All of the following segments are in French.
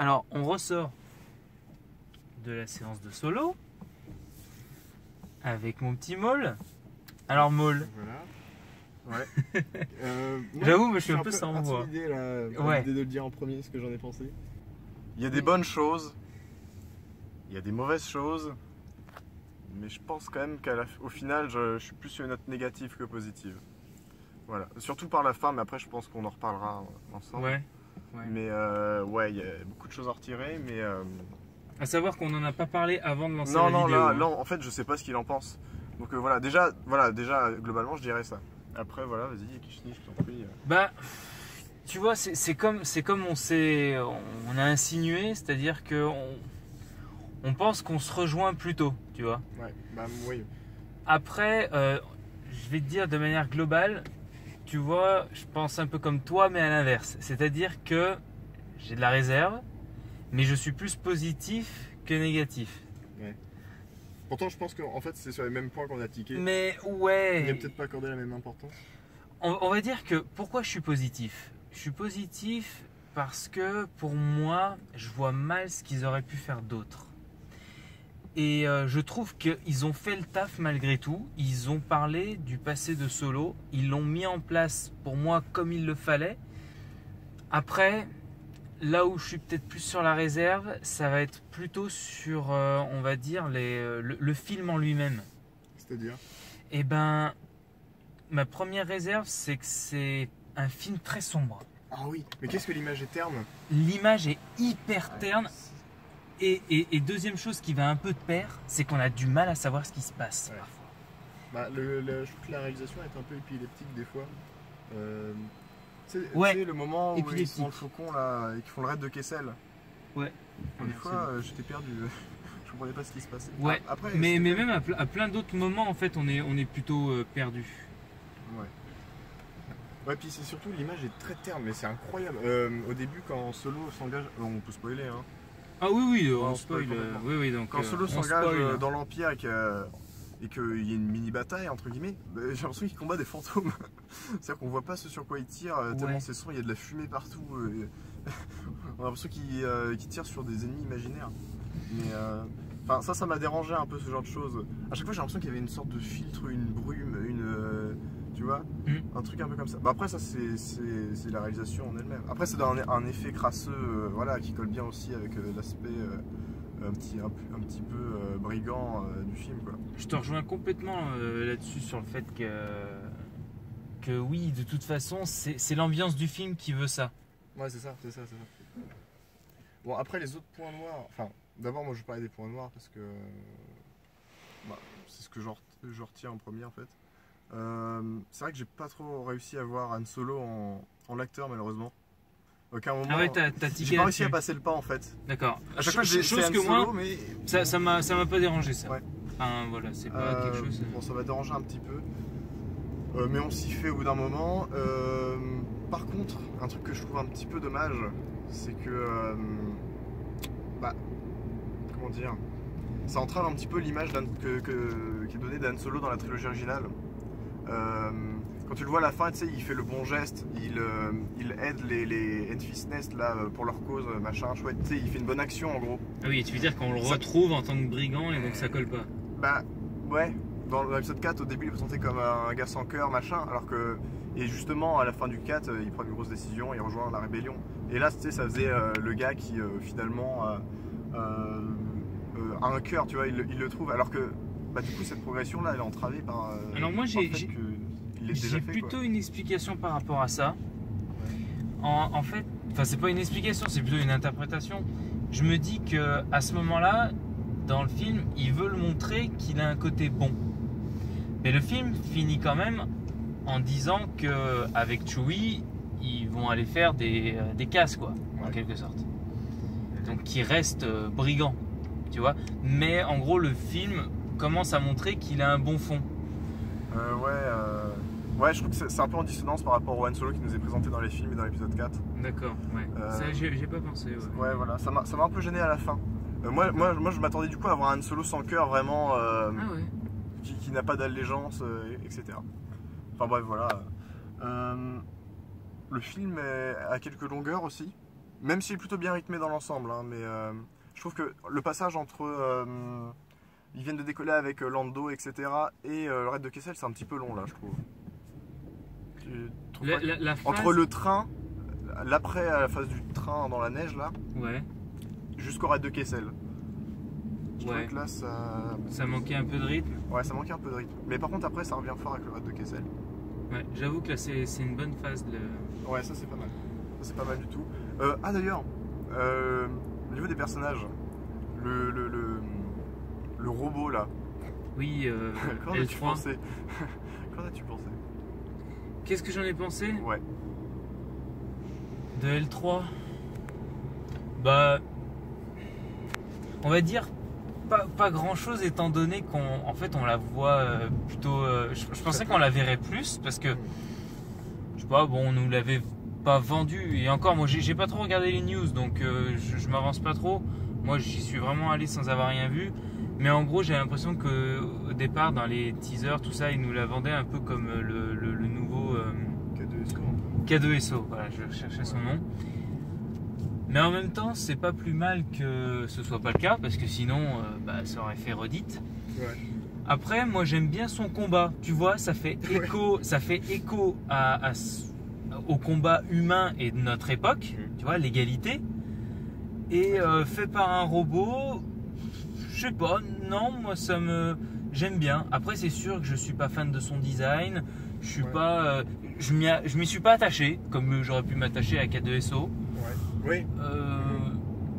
Alors, on ressort de la séance de Solo avec mon petit Maul. Alors, Maul. Voilà. Ouais. J'avoue, je suis un peu sans voix. J'ai l'idée de le dire en premier, ce que j'en ai pensé. Il y a des bonnes choses, il y a des mauvaises choses, mais je pense quand même qu'au final, je suis plus sur une note négative que positive. Voilà. Surtout par la fin, mais après, je pense qu'on en reparlera ensemble. Ouais. Ouais. Mais ouais, il y a beaucoup de choses à retirer, mais... À savoir qu'on n'en a pas parlé avant de lancer la vidéo. Non, en fait, je sais pas ce qu'il en pense. Donc voilà, déjà, globalement, je dirais ça. Après, voilà, vas-y, Kichnifou, je t'en prie. Bah, tu vois, c'est comme on a insinué, c'est-à-dire qu'on pense qu'on se rejoint plus tôt, tu vois. Ouais, bah oui. Après, je vais te dire de manière globale, tu vois, je pense un peu comme toi, mais à l'inverse. C'est-à-dire que j'ai de la réserve, mais je suis plus positif que négatif. Ouais. Pourtant, je pense qu'en fait, c'est sur les mêmes points qu'on a tiqué. Mais ouais. On n'a peut-être pas accordé la même importance. On va dire que pourquoi je suis positif ? Je suis positif parce que pour moi, je vois mal ce qu'ils auraient pu faire d'autre. Et je trouve qu'ils ont fait le taf malgré tout. Ils ont parlé du passé de Solo. Ils l'ont mis en place pour moi comme il le fallait. Après, là où je suis peut-être plus sur la réserve, ça va être plutôt sur, on va dire, le film en lui-même. C'est-à-dire ? Eh ben, ma première réserve, c'est que c'est un film très sombre. Ah oui, mais qu'est-ce que l'image est terne ? L'image est hyper terne. Et deuxième chose qui va un peu de pair, c'est qu'on a du mal à savoir ce qui se passe. Ouais. Parfois. Bah, je trouve que la réalisation est un peu épileptique des fois. Tu sais, le moment où ils font le faucon là, et qu'ils font le raid de Kessel. Ouais. Des fois, j'étais perdu. Je comprenais pas ce qui se passait. Ouais. Après, mais même à plein d'autres moments, en fait, on est plutôt perdu. Ouais. Ouais, puis c'est surtout l'image est très terne, mais c'est incroyable. Au début, quand Solo s'engage, on peut spoiler, hein. Ah oui, on spoil. Oui, donc, quand Solo s'engage dans l'Empire et qu'il y a une mini-bataille, entre guillemets, bah, j'ai l'impression qu'il combat des fantômes. C'est-à-dire qu'on voit pas ce sur quoi il tire, tellement c'est sombre, il y a de la fumée partout. On a l'impression qu'il tire sur des ennemis imaginaires. Mais ça m'a dérangé un peu, ce genre de choses. À chaque fois, j'ai l'impression qu'il y avait une sorte de filtre, une brume, tu vois, un truc un peu comme ça. Bah après, ça, c'est la réalisation en elle-même. Après, c'est un effet crasseux, voilà, qui colle bien aussi avec l'aspect un petit peu brigand du film, quoi. Je te rejoins complètement là-dessus, sur le fait que oui, de toute façon, c'est l'ambiance du film qui veut ça. Ouais, c'est ça. Bon, après, les autres points noirs... Enfin, d'abord, moi, je parlais des points noirs parce que... Bah, c'est ce que je retire en premier, en fait. C'est vrai que j'ai pas trop réussi à voir Han Solo en l'acteur, malheureusement. Aucun moment. Ah ouais, j'ai pas réussi à passer le pas, en fait. D'accord. À chaque fois, j'ai chose que Solo, moi, mais... ça m'a pas dérangé, ça. Ouais. Enfin, voilà, c'est pas quelque chose. Bon, ça m'a dérangé un petit peu, mais on s'y fait au bout d'un moment. Par contre, un truc que je trouve un petit peu dommage, c'est que, bah, comment dire, ça entrave un petit peu l'image qui est donnée d'Han Solo dans la trilogie originale. Quand tu le vois à la fin, tu sais, il fait le bon geste, il aide les Enfys Nest là, pour leur cause, machin, chouette, tu sais, il fait une bonne action en gros. Ah oui, tu veux dire qu'on le retrouve en tant que brigand et donc ça colle pas. Bah ouais, dans l'épisode 4, au début, il est présenté comme un gars sans cœur, machin, alors que, et justement, à la fin du 4, il prend une grosse décision, il rejoint la rébellion. Et là, tu sais, ça faisait le gars qui finalement a un cœur, tu vois, il le trouve, alors que... Bah, du coup, cette progression là elle est entravée par... Alors moi j'ai plutôt une explication par rapport à ça. Ouais. En fait, enfin c'est pas une explication, c'est plutôt une interprétation. Je me dis que à ce moment là dans le film, ils veulent montrer qu'il a un côté bon. Mais le film finit quand même en disant qu'avec Chewie, ils vont aller faire des casses, quoi, ouais, en quelque sorte. Donc ils restent brigands, tu vois. Mais en gros le film commence à montrer qu'il a un bon fond. Ouais, je trouve que c'est un peu en dissonance par rapport au Han Solo qui nous est présenté dans les films et dans l'épisode 4. D'accord, ouais. Ça, j'ai pas pensé. Ouais, ouais, voilà, ça m'a un peu gêné à la fin. Moi, je m'attendais du coup à avoir un Han Solo sans cœur, vraiment, qui n'a pas d'allégeance, etc. Enfin bref, voilà. Le film a quelques longueurs aussi. Même s'il est plutôt bien rythmé dans l'ensemble, hein, mais je trouve que le passage entre... ils viennent de décoller avec Lando, etc. Et le raid de Kessel, c'est un petit peu long, là, je trouve. Entre le train, l'après à la phase du train dans la neige, là, ouais, jusqu'au raid de Kessel. Je ouais. Que là, ça manquait un peu de rythme. Ouais, ça manquait un peu de rythme. Mais par contre, après, ça revient fort avec le raid de Kessel. Ouais, j'avoue que là, c'est une bonne phase. De... Ouais, ça, c'est pas mal. Ça, c'est pas mal du tout. Ah, d'ailleurs, au niveau des personnages, le robot là. Oui, qu'en as-tu pensé? Qu'en as-tu pensé? Qu'est-ce que j'en ai pensé? Ouais. De L3. Bah, on va dire pas grand chose, étant donné qu'on on la voit plutôt. Je pensais qu'on la verrait plus parce que je sais pas, bon, on nous l'avait pas vendu, et encore moi j'ai pas trop regardé les news, donc je m'avance pas trop. Moi j'y suis vraiment allé sans avoir rien vu. Mais en gros, j'ai l'impression qu'au départ, dans les teasers, tout ça, ils nous la vendaient un peu comme le nouveau K-2SO. Voilà, je cherchais son nom. Mais en même temps, c'est pas plus mal que ce soit pas le cas, parce que sinon, bah, ça aurait fait redite. Ouais. Après, moi, j'aime bien son combat. Tu vois, ça fait écho, ouais, ça fait écho au combat humain et de notre époque. Mmh. Tu vois, l'égalité. Et fait par un robot. Je sais pas, non, moi ça me. J'aime bien. Après, c'est sûr que je suis pas fan de son design. Je suis ouais. Pas. Je m'y suis pas attaché, comme j'aurais pu m'attacher à K2SO. Ouais. Oui.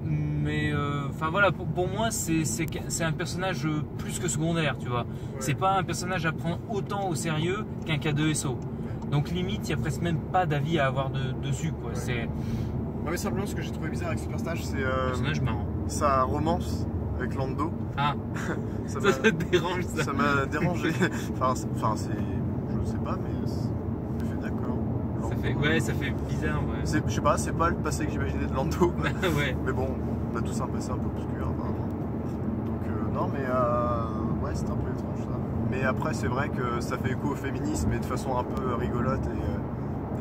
Mais. Enfin voilà, pour moi, c'est un personnage plus que secondaire, tu vois. Ouais. C'est pas un personnage à prendre autant au sérieux qu'un K2SO. Donc, limite, il n'y a presque même pas d'avis à avoir dessus, quoi. Ouais. C'est. Non, mais simplement, ce que j'ai trouvé bizarre avec ce personnage, c'est. Personnage marrant. Sa romance. Avec Lando. Ah. Ça te dérange, ça. Ça m'a dérangé. Enfin, c'est. Je sais pas, mais. Ça fait d'accord. Ouais, ça fait bizarre, ouais. Je sais pas, c'est pas le passé que j'imaginais de Lando. Ouais. Mais bon, on a tous un passé un peu obscur, apparemment. Donc, non, mais. Ouais, c'était un peu étrange, ça. Mais après, c'est vrai que ça fait écho au féminisme, mais de façon un peu rigolote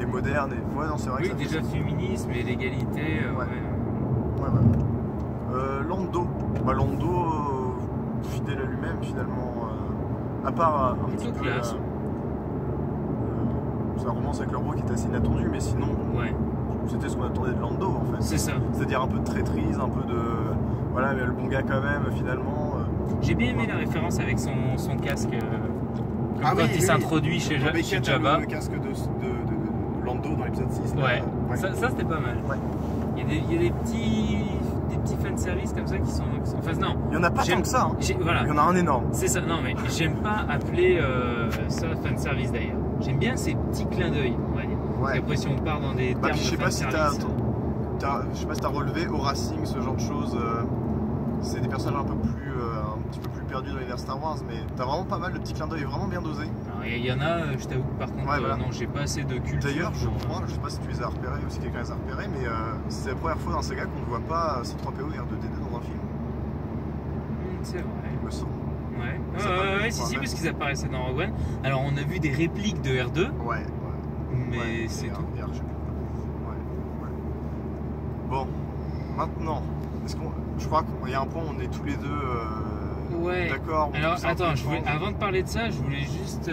et moderne. Et... Ouais, non, c'est vrai oui, que. Oui, déjà, le féminisme et l'égalité. Ouais. Ouais. Lando, bah, Lando fidèle à lui-même finalement, à part un petit peu sa romance avec le roi qui est assez inattendue, mais sinon ouais. C'était ce qu'on attendait de Lando en fait. C'est ça. C'est-à-dire un peu de traîtrise, un peu de... Voilà, mais le bon gars quand même finalement. J'ai bien aimé la référence avec son casque ah quand oui, il s'introduit oui. Chez Jabba. Le casque de Lando dans l'épisode 6. Là. Ouais. Ouais, ça c'était pas mal. Ouais. Il y a des petits fanservices comme ça qui sont... Enfin non, il y en a pas tant que ça, hein. Voilà. Il y en a un énorme. C'est ça, non mais j'aime pas appeler ça fanservice d'ailleurs. J'aime bien ces petits clins d'œil, on va dire. Ouais. Après si on part dans des termes de fanservice... Je sais pas si t'as relevé au Racing, ce genre de choses. C'est des personnages un peu plus... un petit peu plus perdus dans l'univers Star Wars, mais t'as vraiment pas mal de petits clins d'œil, vraiment bien dosés. Il y en a, je t'avoue que par contre, ouais, voilà. Non, j'ai pas assez de culture. D'ailleurs, je crois, je sais pas si tu les as repérés ou si quelqu'un les a repérés, mais c'est la première fois dans Saga qu'on ne voit pas C3PO et R2D2 dans un film. C'est vrai. Il me semble. Ouais, ouais, si, parce qu'ils apparaissaient dans Rogue One. Alors, on a vu des répliques de R2. Ouais, ouais. Mais ouais, c'est tout. R, je sais pas. Ouais, ouais. Bon, maintenant, je crois qu'il y a un point où on est tous les deux. Ouais. D'accord. Alors attends, avant de parler de ça, je voulais juste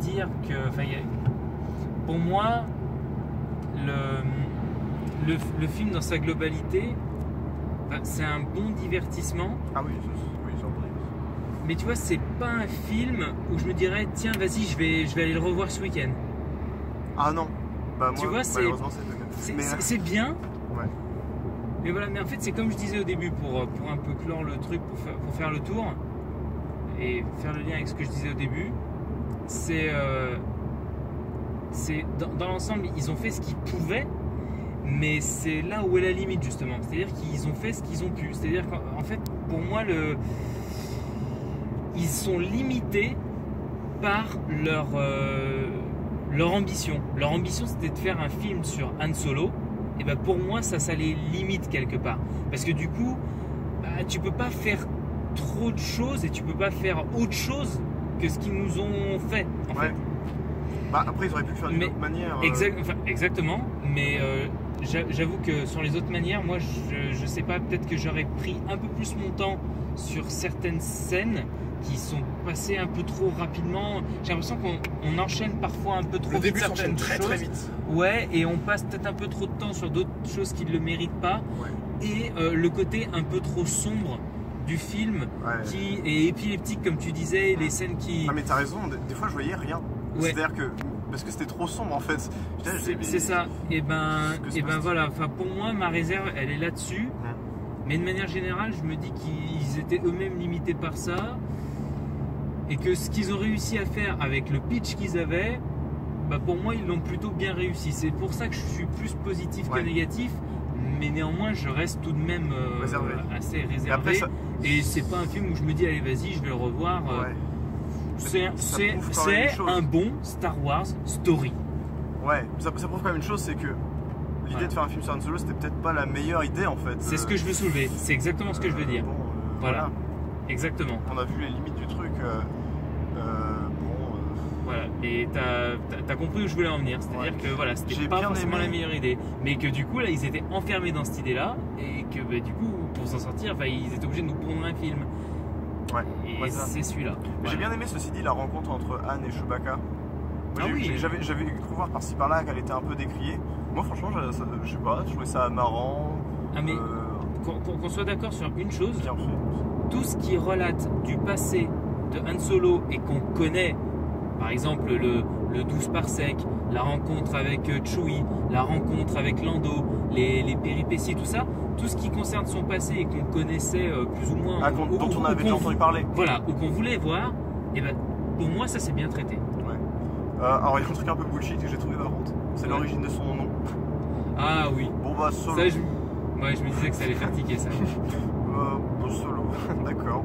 dire que, pour moi, le film dans sa globalité, c'est un bon divertissement. Ah oui, oui, j'en prie. Mais tu vois, c'est pas un film où je me dirais tiens, vas-y, je vais aller le revoir ce week-end. Ah non. Bah, moi, tu vois, c'est bien. Ouais. Mais voilà, mais en fait c'est comme je disais au début, pour un peu clore le truc, pour faire le tour et faire le lien avec ce que je disais au début, c'est dans l'ensemble ils ont fait ce qu'ils pouvaient, mais c'est là où est la limite justement, c'est-à-dire qu'ils ont fait ce qu'ils ont pu, c'est-à-dire qu'en fait pour moi ils sont limités par leur ambition. Leur ambition c'était de faire un film sur Han Solo. Et bah pour moi ça les limite quelque part, parce que du coup tu peux pas faire trop de choses et tu peux pas faire autre chose que ce qu'ils nous ont fait en fait. Bah, après, ils auraient pu le faire d'une autre manière. Exactement, mais j'avoue que sur les autres manières, moi, je sais pas, peut-être que j'aurais pris un peu plus mon temps sur certaines scènes qui sont passées un peu trop rapidement. J'ai l'impression qu'on enchaîne parfois un peu trop vite. Le début s'enchaîne très vite. Ouais, et on passe peut-être un peu trop de temps sur d'autres choses qui ne le méritent pas. Ouais. Et le côté un peu trop sombre du film, ouais, qui est épileptique, comme tu disais, les scènes qui... Ah mais t'as raison, des fois je voyais rien. Ouais. C'est-à-dire que... Parce que c'était trop sombre en fait. C'est ça. Et ben, voilà. Enfin, pour moi, ma réserve, elle est là-dessus. Ouais. Mais de manière générale, je me dis qu'ils étaient eux-mêmes limités par ça. Et que ce qu'ils ont réussi à faire avec le pitch qu'ils avaient, bah, pour moi, ils l'ont plutôt bien réussi. C'est pour ça que je suis plus positif, ouais, que négatif. Mais néanmoins, je reste tout de même réservé. Assez réservé. Et, après, ça... Et c'est pas un film où je me dis, allez, vas-y, je vais le revoir. Ouais. C'est un bon Star Wars story. Ouais, ça prouve quand même une chose, c'est que l'idée, voilà, de faire un film sur Han Solo, c'était peut-être pas la meilleure idée en fait. C'est ce que je veux soulever, c'est exactement ce que je veux dire. Bon, voilà, exactement. On a vu les limites du truc. Voilà, et t'as compris où je voulais en venir, c'est-à-dire, ouais, que voilà, c'était pas forcément la meilleure idée, mais que du coup là ils étaient enfermés dans cette idée-là, et que bah, du coup pour s'en sortir, ils étaient obligés de nous pondre un film. Ouais, et c'est celui-là. Voilà. J'ai bien aimé, ceci dit, la rencontre entre Han et Chewbacca. Ah oui. J'avais cru voir par-ci par-là qu'elle était un peu décriée. Moi, franchement, je sais pas, je trouvais ça marrant. Ah, mais qu'on soit d'accord sur une chose, bien fait, tout ce qui relate du passé de Han Solo et qu'on connaît, par exemple le 12 parsec, la rencontre avec Chewie, la rencontre avec Lando, les péripéties, tout ça, tout ce qui concerne son passé et qu'on connaissait plus ou moins, dont on avait déjà entendu parler, voilà, ou qu'on voulait voir, et ben pour moi ça c'est bien traité. Ouais. Alors il y a un truc un peu bullshit que j'ai trouvé marrant, c'est, ouais, l'origine de son nom. Ah oui. Bon bah Solo. Ça, ouais, je me disais que ça allait faire tiquer ça. Bon Solo, d'accord.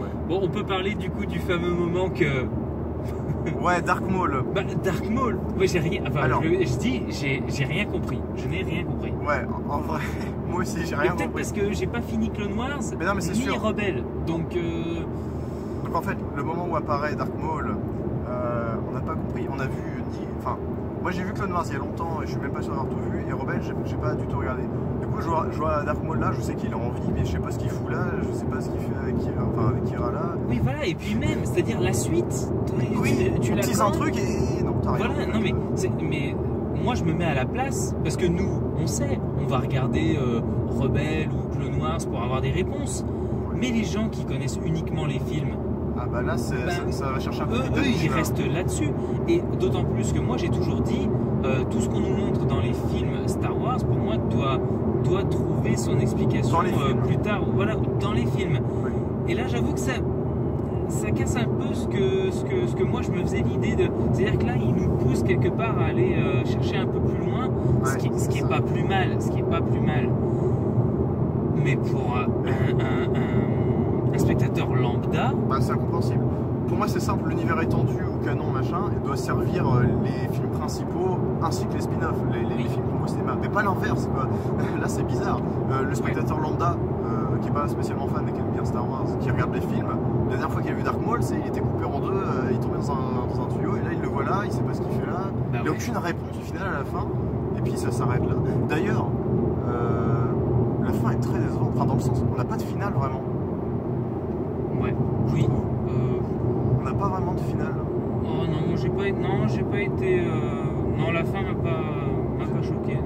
Ouais. Bon, on peut parler du coup du fameux moment que. Ouais, Dark Maul. Bah, Dark Maul. Ouais, j'ai rien. Enfin, alors, je dis, j'ai rien compris. Je n'ai rien compris. Ouais, en vrai, moi aussi, j'ai rien compris. Peut-être parce que j'ai pas fini Clone Wars, mais non, mais c'est sûr, Rebels. Donc en fait, le moment où apparaît Dark Maul, on n'a pas compris. On a vu ni. Enfin, moi j'ai vu Clone Wars il y a longtemps et je suis même pas sûr d'avoir tout vu. Et Rebels, j'ai pas du tout regardé. Du coup, je vois Dark Maul là, je sais qu'il est en vie, mais je sais pas ce qu'il fout là, je sais pas ce qu'il fait avec Kira, enfin avec Kira là. Oui, voilà, et puis même, c'est-à-dire la suite. Oui, tu utilises un truc et non, t'as rien. Voilà, non, mais moi je me mets à la place, parce que nous, on sait, on va regarder Rebelle ou Clone Wars pour avoir des réponses, ouais, mais les gens qui connaissent uniquement les films. Ah bah là, ça va chercher un peu. Eux, ils restent là-dessus. Et d'autant plus que moi, j'ai toujours dit, tout ce qu'on nous montre dans les films Star Wars, pour moi, doit trouver son explication plus tard, voilà, dans les films. Oui. Et là, j'avoue que ça casse un peu ce que moi, je me faisais l'idée de... C'est-à-dire que là, ils nous poussent quelque part à aller chercher un peu plus loin, ouais, ce qui est pas plus mal, ce qui est pas plus mal. Mais pour un spectateur lambda, bah, c'est incompréhensible. Pour moi c'est simple, l'univers étendu ou canon machin, il doit servir les films principaux ainsi que les spin-offs, les films qu'on voit au cinéma, mais pas l'inverse. Là c'est bizarre, le spectateur, ouais, lambda qui est pas spécialement fan et qui aime bien Star Wars, qui regarde les films, la dernière fois qu'il a vu Dark Maul, il était coupé en deux, il tombait dans un tuyau et là il le voit là, il sait pas ce qu'il fait là, bah, il n'y a, ouais, aucune réponse au final à la fin et puis ça s'arrête là. D'ailleurs la fin est très décevante, enfin dans le sens on n'a pas de finale vraiment. Ouais, oui. On n'a pas vraiment de finale. Oh non, j'ai pas été. Non, la fin m'a pas choqué.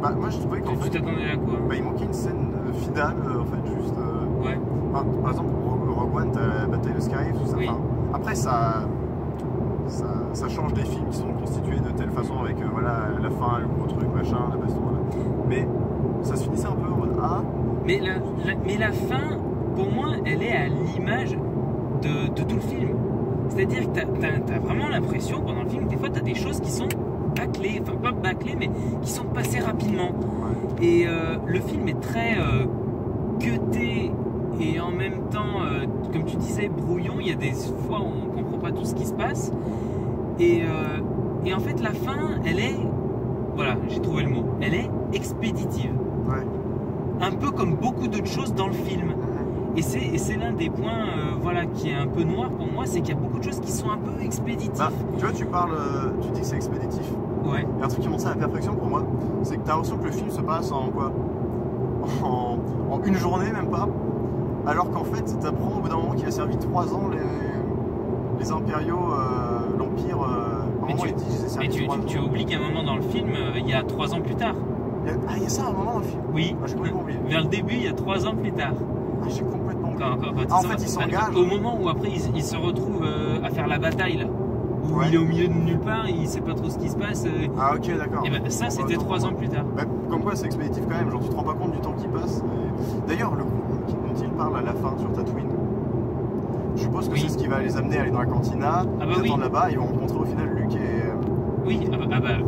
Bah, moi je trouvais qu'en fait. Tu t'attendais à quoi? Bah, il manquait une scène finale en fait, juste. Ouais. Bah, par exemple, pour Rogue One, t'as la bataille de Scarif, tout ça. Oui. Enfin, après, ça change des films qui sont constitués de telle façon avec voilà, la fin, le gros truc, machin, la baston. Voilà. Mais ça se finissait un peu en mode ah. Mais la fin, pour moi, elle est à l'image de tout le film. C'est-à-dire que t'as vraiment l'impression, pendant le film, des fois, t'as des choses qui sont bâclées, enfin pas bâclées, mais qui sont passées rapidement. Ouais. Et le film est très cuté et en même temps, comme tu disais, brouillon. Il y a des fois où on ne comprend pas tout ce qui se passe. Et en fait, la fin, elle est, voilà, j'ai trouvé le mot, elle est expéditive. Ouais. Un peu comme beaucoup d'autres choses dans le film. Et c'est l'un des points voilà, qui est un peu noir pour moi, c'est qu'il y a beaucoup de choses qui sont un peu expéditives. Bah, tu vois, tu parles, tu dis que c'est expéditif. Ouais. Et un truc qui montre ça à la perfection pour moi, c'est que tu as l'impression que le film se passe en quoi, en une journée, même pas. Alors qu'en fait, tu apprends au bout d'un moment qu'il a servi 3 ans les impériaux, l'Empire. Mais tu oublies qu'à un moment dans le film, il y a 3 ans plus tard. Ah, il y a ça à un moment dans le film. Oui, ah, j'ai complètement oublié. Vers le début, il y a 3 ans plus tard. Ah, j'ai complètement oublié. En fait, ils s'engagent. Au moment où après, ils se retrouvent à faire la bataille, là. Où ouais. Il est au milieu de nulle part, il sait pas trop ce qui se passe. Ah, ok, d'accord. Et ben, ça, c'était 3 ans plus tard. Bah, comme quoi, c'est expéditif quand même. Genre, tu te rends pas compte du temps qui passe. Et... D'ailleurs, le groupe dont il parle à la fin sur Tatooine, je suppose que oui. C'est ce qui va les amener à aller dans la cantina, attendre là-bas, ils vont rencontrer au final Luke et... Oui,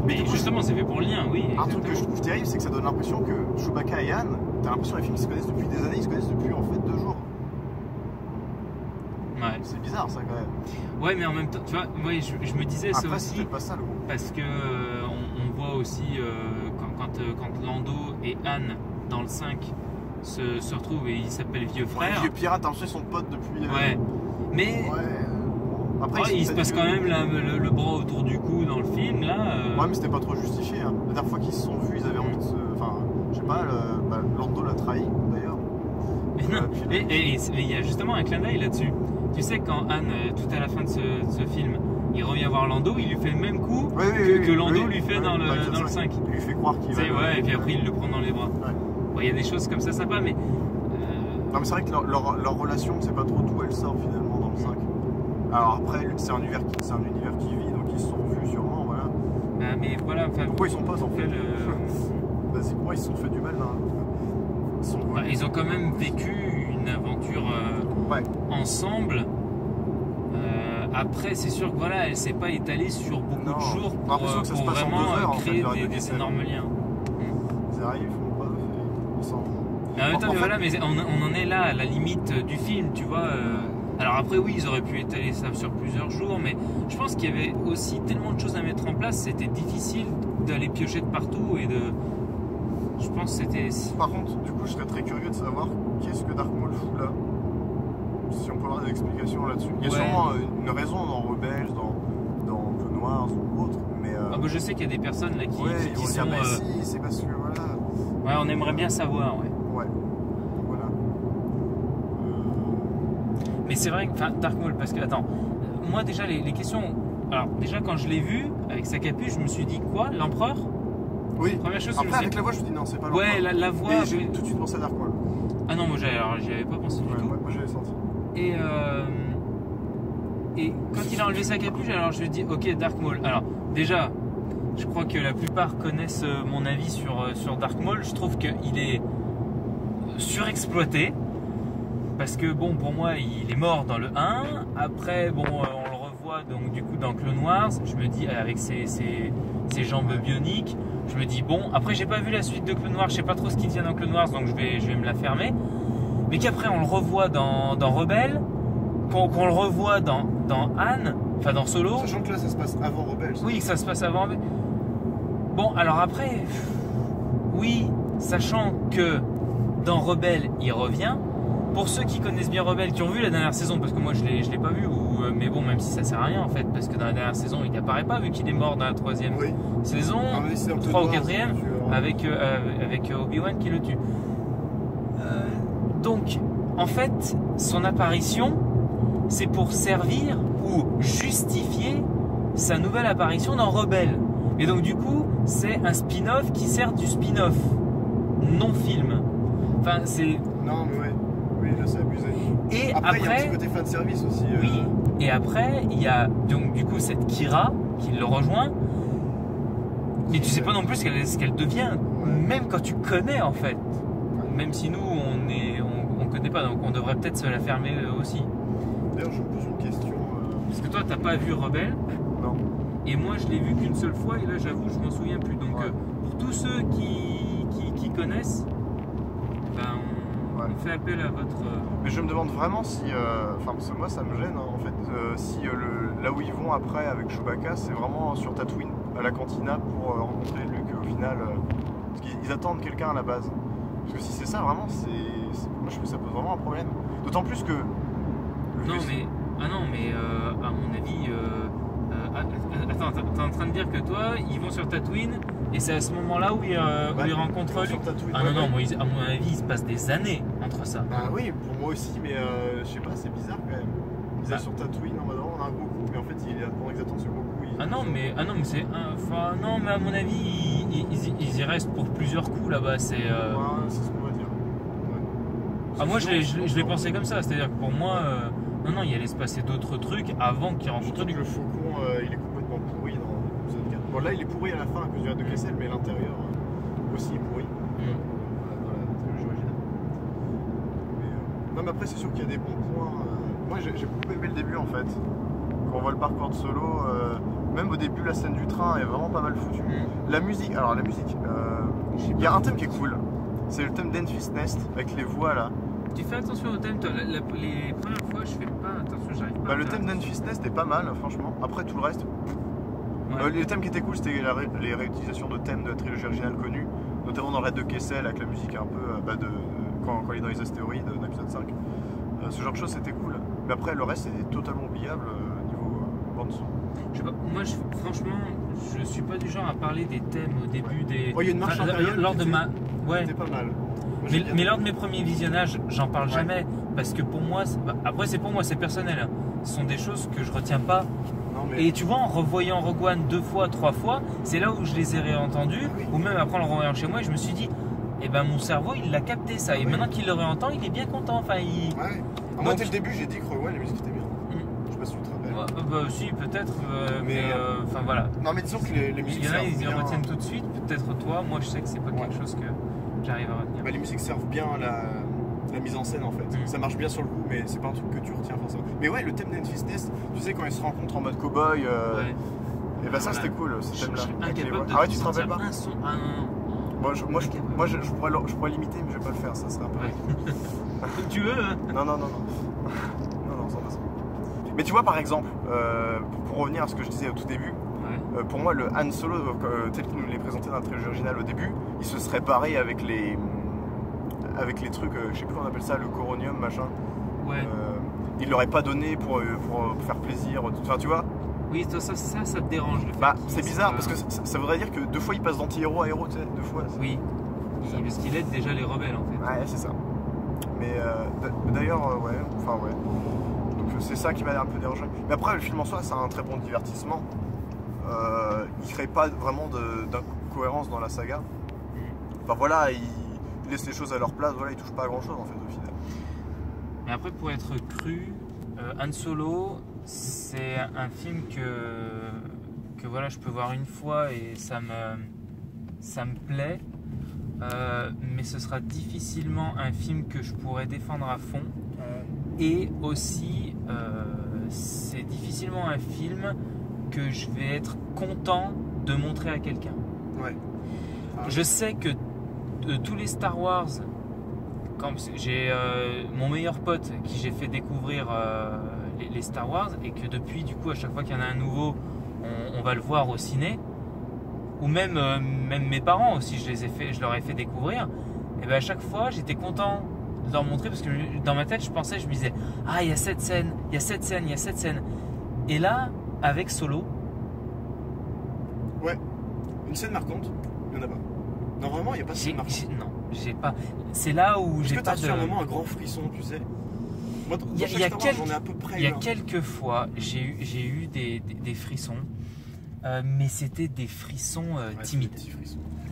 mais justement, c'est fait pour le lien, oui. Exactement. Un truc que je trouve terrible, c'est que ça donne l'impression que Chewbacca et Han, t'as l'impression que les films se connaissent depuis des années, ils se connaissent depuis en fait 2 jours. Ouais. C'est bizarre ça quand même. Ouais, mais en même temps, tu vois, ouais, je me disais ça aussi. Pas ça, parce que on voit aussi quand Lando et Han dans le 5 se retrouvent et ils s'appellent Vieux Frère. Ouais, Vieux Pirate, t'as l'impression qu'ils sont potes depuis. Ouais. Mais. Ouais. Après, ouais, il se passe quand même le bras autour du cou dans le film là. Ouais, mais c'était pas trop justifié. Hein. La dernière fois qu'ils se sont vus, ils avaient envie de se. Enfin, je sais pas, Lando l'a trahi d'ailleurs. Mais il y a justement un clin d'œil là-dessus. Tu sais, quand Han, tout à la fin de ce film, il revient voir Lando, il lui fait le même coup que Lando lui fait dans le 5. Il lui fait croire qu'il va. Ouais, et puis après, il le prend dans les bras. Ouais. Bon, il y a des choses comme ça sympas, mais. Non, mais c'est vrai que leur relation, c'est pas trop d'où elle sort finalement dans le 5. Alors après, c'est un univers qui vit, donc ils se sont revus sûrement, voilà. Ah, mais voilà, enfin, pourquoi ils sont pas en fait c'est pourquoi ils se sont fait du mal là. Ils ont quand même vécu une aventure ensemble. Après, c'est sûr que voilà, elle s'est pas étalée sur beaucoup de jours pour vraiment créer des énormes liens. Ils arrivent, ils font pas, ils s'en vont. Voilà, mais on en est là à la limite du film, tu vois. Alors après oui, ils auraient pu étaler ça sur plusieurs jours, mais je pense qu'il y avait aussi tellement de choses à mettre en place, c'était difficile d'aller piocher de partout et de... Je pense que c'était... Par contre, du coup, je serais très curieux de savoir qu'est-ce que Dark Maul fout là. Si on peut avoir des explications là-dessus. Il y a sûrement une raison dans Rebels, dans Bleu Noir ou autre, mais... Ah bah je sais qu'il y a des personnes là qui... Ouais, ils vont dire, bah si, c'est parce que voilà... Ouais, on aimerait bien savoir, ouais. Mais c'est vrai que, enfin, Dark Maul, parce que, attends, moi déjà les questions, alors déjà quand je l'ai vu, avec sa capuche, je me suis dit quoi, l'empereur? Oui. Première chose que je me suis dit. Avec la voix, je me suis dit non, c'est pas l'empereur. Ouais, la voix. Et j'ai tout de suite pensé à Dark Maul. Ah non, moi j'y avais pas pensé du tout. Ouais, moi j'avais senti. Et quand il a enlevé sa capuche, alors je me suis dit ok, Dark Maul. Alors déjà, je crois que la plupart connaissent mon avis sur Dark Maul. Je trouve qu'il est surexploité. Parce que bon, pour moi, il est mort dans le 1. Après, bon, on le revoit donc du coup dans Clone Wars. Je me dis avec ses jambes bioniques, je me dis bon. Après, j'ai pas vu la suite de Clone Wars. Je sais pas trop ce qu'il tient dans Clone Wars, donc je vais me la fermer. Mais qu'après, on le revoit dans Rebels, qu'on le revoit dans Han, enfin dans Solo. Sachant que là, ça se passe avant Rebels. Oui, ça se passe avant. Bon, alors après, oui, sachant que dans Rebels, il revient. Pour ceux qui connaissent bien Rebels, qui ont vu la dernière saison, parce que moi je l'ai pas vu, mais bon, même si ça sert à rien en fait, parce que dans la dernière saison il n'apparaît pas vu qu'il est mort dans la 3e saison, 3 ou 4e, avec Obi-Wan qui le tue. Donc en fait, son apparition c'est pour servir ou justifier sa nouvelle apparition dans Rebels. Et donc du coup, c'est un spin-off qui sert du spin-off, non film. Enfin, c'est. Non, mais ouais. Oui, là c'est abusé. Et après, il y a un petit côté fan service aussi. Oui, et après, il y a donc du coup cette Kira qui le rejoint. Mais tu sais pas non plus ce qu'elle devient, même quand tu connais en fait. Même si nous on connaît pas, donc on devrait peut-être se la fermer aussi. D'ailleurs, je me pose une question. Parce que toi, t'as pas vu Rebelle. Non. Et moi, je l'ai vu qu'une seule fois, et là, j'avoue, je m'en souviens plus. Donc, pour tous ceux qui connaissent, ben. Fait appel à votre. Mais je me demande vraiment si. Enfin, parce que moi ça me gêne hein, en fait. Si là où ils vont après avec Chewbacca, c'est vraiment sur Tatooine, à la cantina pour rencontrer Luke au final. Parce qu'ils attendent quelqu'un à la base. Parce que si c'est ça, vraiment, moi je trouve que ça pose vraiment un problème. D'autant plus que. À mon avis. Attends, t'es en train de dire que toi, ils vont sur Tatooine et c'est à ce moment-là où ils rencontrent Luke. Ah non, non, moi, à mon avis, il se passe des années entre ça. Ah oui, pour moi aussi, mais je sais pas, c'est bizarre quand même. Ils sont sur Tatooine, non, on a un gros coup, mais en fait, il est pendant exactement ce gros coup. Ah non, mais c'est. Enfin, non, mais à mon avis, ils y restent pour plusieurs coups là-bas. C'est c'est ce qu'on va dire. Ouais. Ah, moi, je l'ai pensé comme ça, c'est-à-dire que pour moi. Non, il allait se passer d'autres trucs avant qu'il rencontre Luke. Le Faucon, il est complètement pourri dans l'épisode 4. Bon, là, il est pourri à la fin à cause du raid de Kessel, mais l'intérieur aussi est pourri. Dans la trilogie originale. Mais après, c'est sûr qu'il y a des bons points. Moi, j'ai beaucoup aimé le début en fait. Quand on voit le parcours de Solo, même au début, la scène du train est vraiment pas mal foutue. La musique, il y a un thème qui est cool. C'est le thème d'Enfys Nest avec les voix là. Tu fais attention au thème, toi. Les premières fois, je fais pas attention, j'arrive pas. Bah, le thème d'Enfys Nest était pas mal, franchement. Après, tout le reste. Ouais. Les thèmes qui étaient cool, c'était les réutilisations de thèmes de la trilogie originale connue, notamment dans le raid de Kessel avec la musique un peu quand il est dans les astéroïdes, dans l'épisode 5. Ce genre de choses, c'était cool. Mais après, le reste, c'était totalement oubliable niveau bande-son. Je sais pas, moi, franchement, je suis pas du genre à parler des thèmes au début des. Oh, il y a une marche impériale lors de ma. Ouais. C'était pas mal. Mais lors de mes premiers visionnages, j'en parle jamais parce que pour moi, après c'est pour moi, c'est personnel. Ce sont des choses que je retiens pas. Non, mais... Et tu vois, en revoyant Rogue One 2 fois, 3 fois, c'est là où je les ai réentendus, ou même après en le revoyant chez moi, je me suis dit, eh ben mon cerveau il l'a capté ça, et maintenant qu'il le réentend, il est bien content. Enfin, il... Moi dès le début, j'ai dit que Rogue One, la musique était bien. Je sais pas si tu te rappelles. Si, peut-être, mais enfin voilà. Non, mais disons que les musiques, il y en a, ils bien... retiennent tout de suite, peut-être toi, moi je sais que c'est pas quelque chose que. J'arrive à retenir. Bah, les musiques servent bien à la mise en scène en fait. Ça marche bien sur le coup, mais c'est pas un truc que tu retiens forcément. Mais ouais, le thème d'Enfys Nest, tu sais, quand ils se rencontrent en mode cow-boy, et bah ça c'était cool ce thème là. Ah ouais, tu te rappelles pas un son. Ah non, non. Bon, je pourrais limiter, mais je vais pas le faire, ça serait un peu ridicule. Tu veux hein. Non, sans façon. Mais tu vois, par exemple, pour revenir à ce que je disais au tout début. Pour moi, le Han Solo tel qu'il nous l'est présenté dans la trilogie originale au début, il se serait barré avec les trucs, je sais plus comment on appelle ça, le coronium machin. Ouais. Il l'aurait pas donné pour faire plaisir. Enfin, tu vois. Oui, ça te dérange. Bah, c'est bizarre parce que ça voudrait dire que 2 fois il passe d'anti-héros à héros, tu sais, 2 fois. Oui. Parce qu'il aide déjà les rebelles en fait. Ouais, c'est ça. Mais d'ailleurs, Donc c'est ça qui m'a un peu dérangé. Mais après, le film en soi, c'est un très bon divertissement. Il crée pas vraiment d'incohérence dans la saga. Enfin voilà, il laisse les choses à leur place, voilà, il touche pas à grand chose en fait au final. Mais après, pour être cru, Han Solo, c'est un film que voilà, je peux voir une fois et ça me plaît, mais ce sera difficilement un film que je pourrais défendre à fond. Et aussi, c'est difficilement un film que je vais être content de montrer à quelqu'un. Ouais. Je sais que de tous les Star Wars, quand j'ai mon meilleur pote qui j'ai fait découvrir les Star Wars, et que depuis, du coup, à chaque fois qu'il y en a un nouveau, on va le voir au ciné, ou même mes parents aussi, je leur ai fait découvrir, et bien à chaque fois j'étais content de leur montrer, parce que dans ma tête je me disais, ah, il y a cette scène, il y a cette scène, il y a cette scène. Et là, avec Solo, une scène marquante, il n'y en a pas. Non, vraiment, il n'y a pas de scène marquante. Non, j'ai pas. C'est là où j'ai pas. Est-ce que t'as eu un moment un grand frisson, tu sais? Moi, il y a quelques fois, j'ai eu des frissons, mais c'était des frissons timides.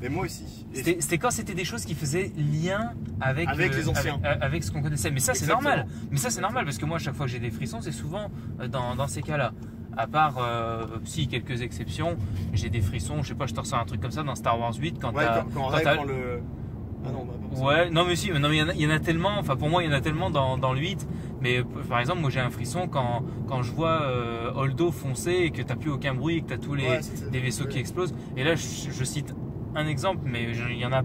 Et moi aussi. C'était quand c'était des choses qui faisaient lien avec les anciens, avec ce qu'on connaissait. Mais ça, c'est normal. Mais ça, c'est normal, parce que moi, à chaque fois que j'ai des frissons, c'est souvent dans ces cas-là. À part, si, quelques exceptions, j'ai des frissons, je sais pas, je te ressens un truc comme ça dans Star Wars 8 quand quand le... Ah non, bah, ouais, non mais si, mais non, mais il y en a tellement, enfin pour moi il y en a tellement dans le 8, mais par exemple moi j'ai un frisson quand je vois Holdo foncer et que t'as plus aucun bruit et que t'as tous les des vaisseaux qui explosent, et là je cite un exemple, mais il y en a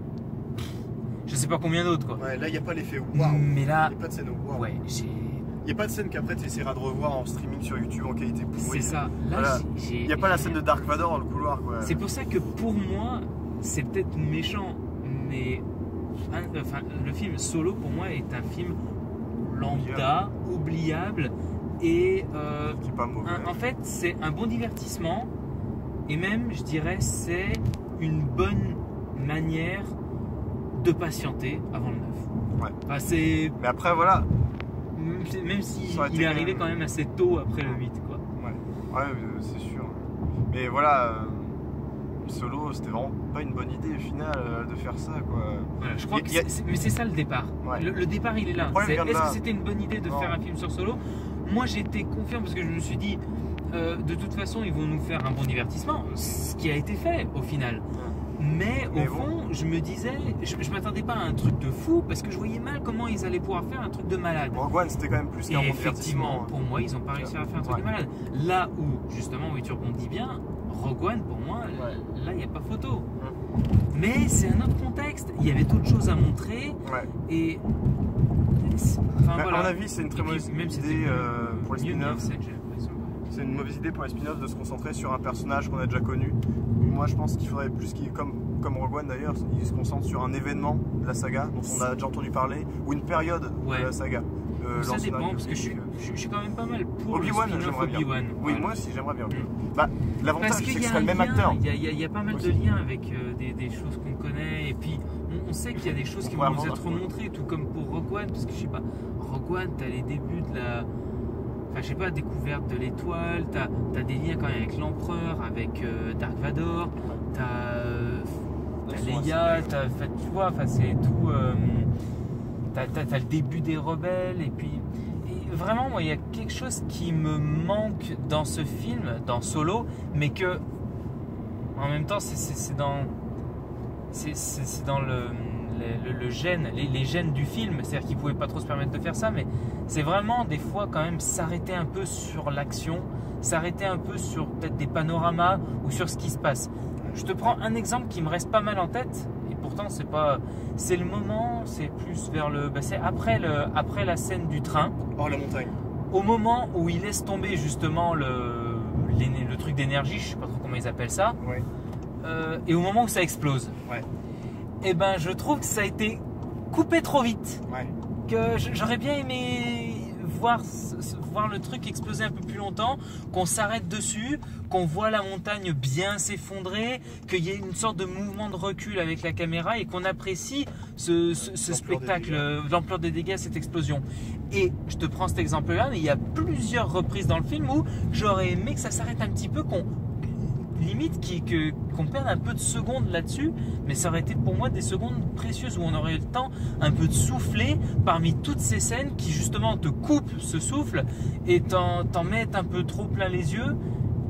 je sais pas combien d'autres quoi. Ouais, là il n'y a pas l'effet waouh, mais là il n'y a pas de scène waouh. Ouais, il n'y a pas de scène qu'après tu essaieras de revoir en streaming sur YouTube en qualité pourrie. C'est ça. Là, il n'y a pas la scène de Dark Vador dans le couloir. C'est pour ça que pour moi, c'est peut-être méchant, mais le film Solo pour moi est un film lambda, oubliable et qui est pas mauvais. En fait c'est un bon divertissement et même je dirais c'est une bonne manière de patienter avant le 9. Ouais. Enfin, c'est... Mais après voilà. Même si il est arrivé quand même assez tôt après le 8 quoi. Ouais, ouais c'est sûr. Mais voilà, Solo c'était vraiment pas une bonne idée au final de faire ça quoi. Voilà, je crois que mais c'est ça le départ. Ouais. Le départ il est là. Est-ce que c'était une bonne idée de faire un film sur Solo? Moi j'étais confiant parce que je me suis dit de toute façon ils vont nous faire un bon divertissement, ce qui a été fait au final. Ouais. Mais au fond, je me disais, je m'attendais pas à un truc de fou parce que je voyais mal comment ils allaient pouvoir faire un truc de malade. Rogue One, c'était quand même plus qu'un bon divertissement. Effectivement, pour moi, ils n'ont pas réussi à faire un truc de malade. Là où, justement, oui, tu rebondis bien, Rogue One, pour moi, là, il n'y a pas photo. Mais c'est un autre contexte. Il y avait d'autres choses à montrer. Et. Enfin, voilà. À mon avis, c'est une très mauvaise idée pour les spin-offs. C'est une mauvaise idée pour les spin-offs de se concentrer sur un personnage qu'on a déjà connu. Moi je pense qu'il faudrait plus qu'il, comme Rogue One d'ailleurs, il se concentre sur un événement de la saga dont on a déjà entendu parler, ou une période de la saga. Ça dépend parce que je suis quand même pas mal pour Obi-Wan, j'aimerais bien. Oui, moi aussi j'aimerais bien. Bah, l'avantage c'est que ce serait le même acteur. Il y a pas mal de liens avec des choses qu'on connaît et puis on sait qu'il y a des choses qui vont nous être montrées, tout comme pour Rogue One, parce que je sais pas, Rogue One t'as les débuts de la... Enfin, je sais pas, découverte de l'étoile, t'as des liens quand même avec l'empereur, avec Dark Vador, t'as Leia, tu vois, enfin c'est tout. T'as le début des rebelles, et puis. Et vraiment, moi, il y a quelque chose qui me manque dans ce film, dans Solo, mais que. En même temps, c'est dans. C'est dans le gène, les gènes du film, c'est-à-dire qu'ils ne pouvaient pas trop se permettre de faire ça, mais c'est vraiment des fois quand même s'arrêter un peu sur l'action, s'arrêter un peu sur peut-être des panoramas ou sur ce qui se passe. Je te prends un exemple qui me reste pas mal en tête, et pourtant c'est pas, c'est le moment, c'est plus vers le, bah c'est après la scène du train. Oh la montagne. Au moment où il laisse tomber justement le truc d'énergie, je sais pas trop comment ils appellent ça, et au moment où ça explose. Ouais. Eh ben, je trouve que ça a été coupé trop vite. Ouais. Que j'aurais bien aimé voir le truc exploser un peu plus longtemps, qu'on s'arrête dessus, qu'on voit la montagne bien s'effondrer, qu'il y ait une sorte de mouvement de recul avec la caméra et qu'on apprécie ce spectacle, l'ampleur des dégâts, cette explosion. Et je te prends cet exemple-là, mais il y a plusieurs reprises dans le film où j'aurais aimé que ça s'arrête un petit peu, qu'on limite qu'on perde un peu de secondes là-dessus, mais ça aurait été pour moi des secondes précieuses où on aurait eu le temps un peu de souffler parmi toutes ces scènes qui justement te coupent ce souffle et t'en mettent un peu trop plein les yeux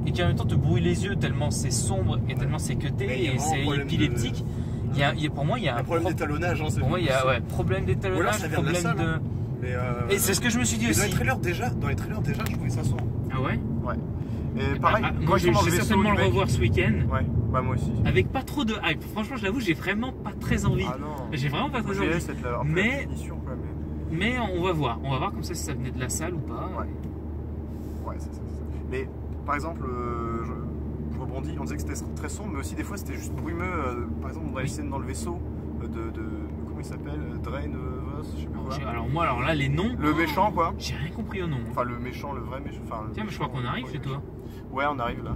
et qui en même temps te brouillent les yeux tellement c'est sombre et tellement c'est cuté et c'est épileptique. Pour moi il y a un problème d'étalonnage. Pour moi il y a problème d'étalonnage, problème de... Et c'est ce que je me suis dit aussi. Dans les trailers déjà je trouvais ça sombre. Ah ouais? Ouais. Et pareil, moi je vais certainement le revoir ce week-end. Ouais, bah moi aussi. Avec pas trop de hype. Franchement, je l'avoue, j'ai vraiment pas très envie. Ah non. J'ai vraiment pas très envie. Mais on va voir. On va voir comme ça si ça venait de la salle ou pas. Ouais. Ouais, c'est ça. Mais par exemple, je rebondis. On disait que c'était très sombre, mais aussi des fois c'était juste brumeux. Par exemple, on a les scènes dans le vaisseau de comment il s'appelle, Drain Voss, je sais pas quoi. Alors là les noms. Le méchant quoi. J'ai rien compris au nom. Enfin le méchant, le vrai méchant. Tiens, mais je crois qu'on arrive chez toi. Ouais, on arrive là.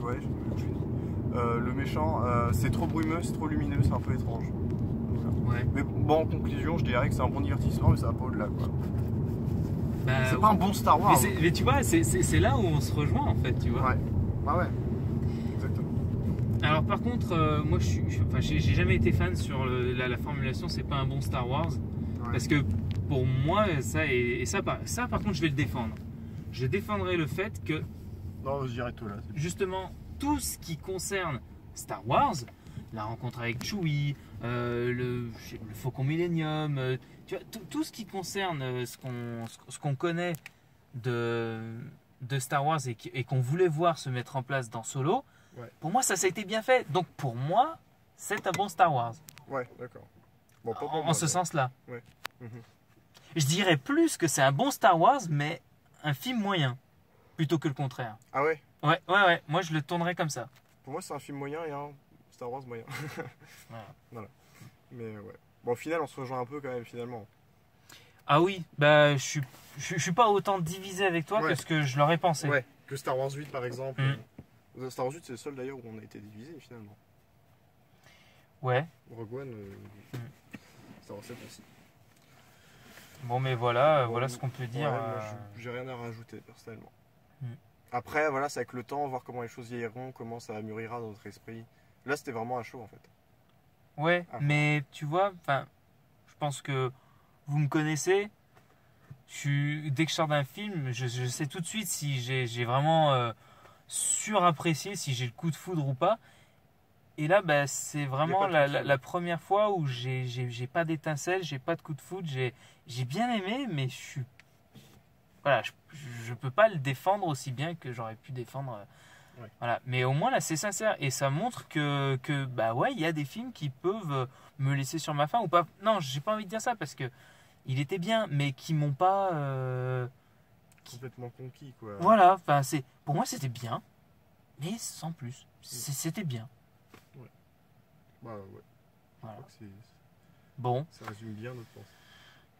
Ouais, je dis. Le méchant, c'est trop brumeux, c'est trop lumineux, c'est un peu étrange. Voilà. Ouais. Mais bon, en conclusion, je dirais que c'est un bon divertissement, mais ça va pas au-delà quoi. Bah, c'est pas un bon Star Wars. Mais tu vois, c'est là où on se rejoint en fait, tu vois. Ouais. Bah ouais. Exactement. Alors par contre, moi j'ai jamais été fan sur la formulation, c'est pas un bon Star Wars. Ouais. Parce que pour moi, ça par contre, je vais le défendre. Je défendrai le fait que. Non, je dirais tout là. Justement, tout ce qui concerne Star Wars, la rencontre avec Chewie, le Faucon Millenium, tu vois, tout ce qui concerne ce qu'on connaît de Star Wars et qu'on voulait voir se mettre en place dans Solo, pour moi, ça a été bien fait. Donc pour moi, c'est un bon Star Wars. Ouais, d'accord. Bon, en ce sens-là. Ouais. Je dirais plus que c'est un bon Star Wars, mais un film moyen. Plutôt que le contraire. Ah ouais? Ouais, moi je le tournerais comme ça. Pour moi c'est un film moyen et un Star Wars moyen. Voilà. Mais ouais. Bon, au final, on se rejoint un peu quand même, finalement. Ah oui, bah je suis pas autant divisé avec toi que ce que je l'aurais pensé. Ouais, que Star Wars 8, par exemple. Mmh. Star Wars 8, c'est le seul, d'ailleurs, où on a été divisé, finalement. Ouais. Rogue One, Star Wars 7 aussi. Bon, mais voilà, bon, voilà ce qu'on peut dire. Ouais, j'ai rien à rajouter, personnellement. Mmh. Après, voilà, c'est avec le temps, voir comment les choses vieilliront, comment ça mûrira dans notre esprit. Là, c'était vraiment à chaud, en fait. Ouais, ah, mais tu vois, je pense que vous me connaissez. Dès que je sors d'un film, je sais tout de suite si j'ai vraiment surapprécié, si j'ai le coup de foudre ou pas. Et là, bah, c'est vraiment la première fois où j'ai pas d'étincelle, j'ai pas de coup de foudre. J'ai bien aimé, mais voilà, je peux pas le défendre aussi bien que j'aurais pu défendre. Ouais. Voilà. Mais au moins là c'est sincère et ça montre que bah ouais, il y a des films qui peuvent me laisser sur ma faim ou pas. Non, j'ai pas envie de dire ça parce que il était bien, mais qui m'ont pas complètement conquis quoi. Voilà, enfin c'est pour moi c'était bien, mais sans plus. C'était bien. Ouais. Bah ouais. Voilà. Bon. Ça résume bien notre pensée.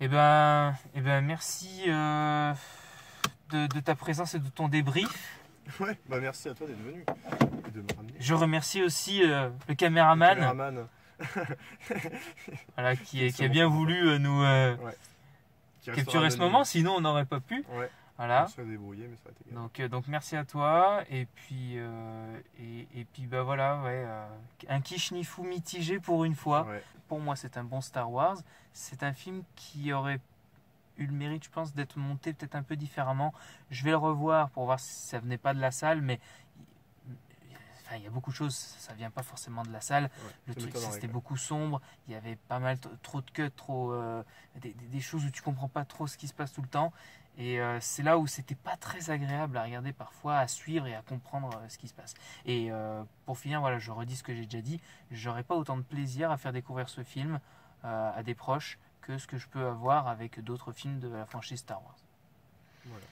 Eh ben merci de ta présence et de ton débrief. Ouais, bah merci à toi d'être venu et de me ramener. Je remercie aussi le caméraman. Le caméraman. Voilà, qui a bien voulu nous capturer ce moment, sinon on n'aurait pas pu. Ouais. Voilà. On se débrouillé, mais ça a été bien. Donc merci à toi et puis bah voilà, un Kichnifou mitigé pour une fois. Ouais. Pour moi, c'est un bon Star Wars, c'est un film qui aurait eu le mérite, je pense, d'être monté peut-être un peu différemment. Je vais le revoir pour voir si ça venait pas de la salle, mais enfin, il y a beaucoup de choses, ça vient pas forcément de la salle. Ouais, le truc, c'était beaucoup sombre, il y avait pas mal trop de cuts, des choses où tu comprends pas trop ce qui se passe tout le temps. Et c'est là où c'était pas très agréable à regarder parfois, à suivre et à comprendre ce qui se passe. Et pour finir, voilà, je redis ce que j'ai déjà dit, j'aurais pas autant de plaisir à faire découvrir ce film à des proches que ce que je peux avoir avec d'autres films de la franchise Star Wars. Voilà.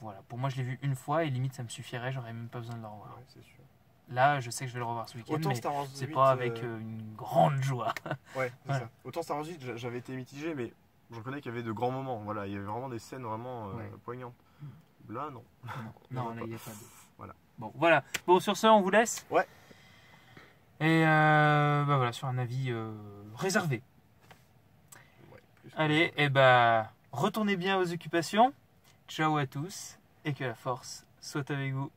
Voilà. Pour moi, je l'ai vu une fois et limite, ça me suffirait. J'aurais même pas besoin de le revoir. Ouais, c'est sûr. Là, je sais que je vais le revoir ce week-end, mais c'est pas avec une grande joie. Ouais, c'est ça. Autant Star Wars 8, j'avais été mitigé, mais je reconnais qu'il y avait de grands moments. Voilà, il y avait vraiment des scènes vraiment poignantes. Là, non. Non, il n'y a pas de... Voilà. Bon, voilà. Bon, sur ce, on vous laisse. Ouais. Et bah voilà, sur un avis réservé. Allez, et bah, retournez bien aux occupations. Ciao à tous et que la force soit avec vous.